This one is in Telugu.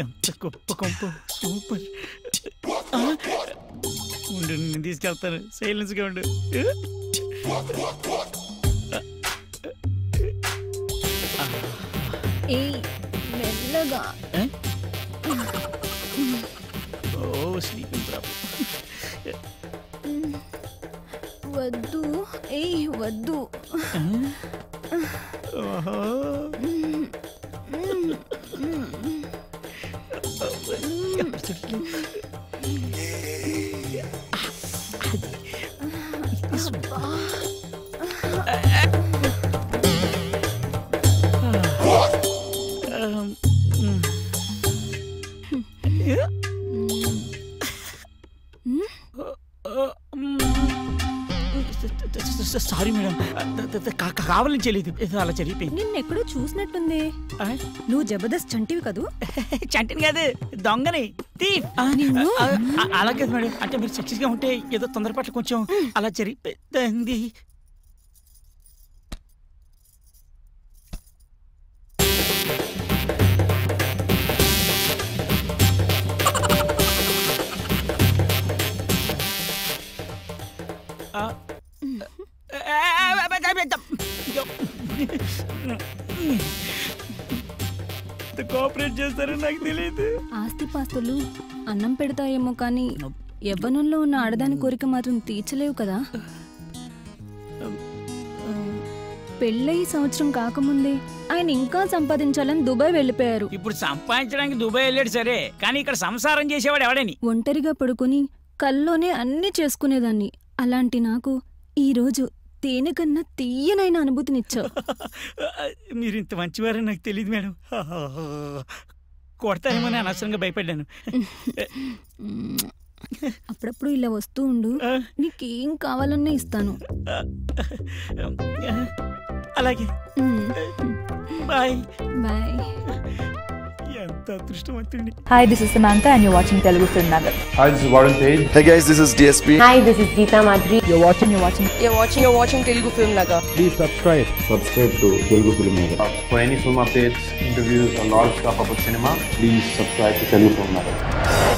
ఎంత గొప్ప కొంప, సూపర్. ఉండు నేను తీసుకెళ్తాను, సైలెన్స్గా ఉండు. వద్దు ఏ వద్దు. సారీ మేడం, కావాలని చేయలేదు, అలా జరిగిపోయింది. నిన్న ఎక్కడో చూసినట్టుంది, నువ్వు జబర్దస్త్ చంటివి కదూ? చంటిని కాదు, దొంగని. అలాగే మేడం, అంటే మీరు సక్సెస్గా ఉంటే ఏదో తొందరపాట్లు కొంచెం అలా జరిగిపోయింది. ఆస్తి పాస్తులు అన్నం పెడతాయేమో కానీ యవ్వనంలో ఉన్న ఆడదాని కోరిక మాత్రం తీర్చలేవు కదా. పెళ్ళై సంవత్సరం కాకముందే ఆయన ఇంకా సంపాదించాలని దుబాయ్ వెళ్ళిపోయారు. ఇప్పుడు సంపాదించడానికి దుబాయ్ వెళ్ళాడు సరే, కానీ ఇక్కడ సంసారం చేసేవాడు ఎవడని? ఒంటరిగా పడుకుని కల్లోనే అన్ని చేసుకునేదాన్ని. అలాంటి నాకు ఈరోజు తేనెకన్నా తీయనైన అనుభూతినిచ్చావు. మీరు ఇంత మంచివారని నాకు తెలియదు మేడం. కొడతాయేమని అనవసరంగా భయపడ్డాను. అప్పుడప్పుడు ఇలా వస్తూ ఉండు, నీకేం కావాలన్నా ఇస్తాను. అలాగే, bye bye. Hi, this is Samantha and you're watching Telugu Filmnagar. Hi, this is Warren Payne. Hey guys, this is DSP. Hi, this is Geetha Madhuri. You're watching Telugu Filmnagar. Please subscribe to Telugu Filmnagar. For any film updates, interviews, a lot of stuff about cinema, please subscribe to Telugu Filmnagar.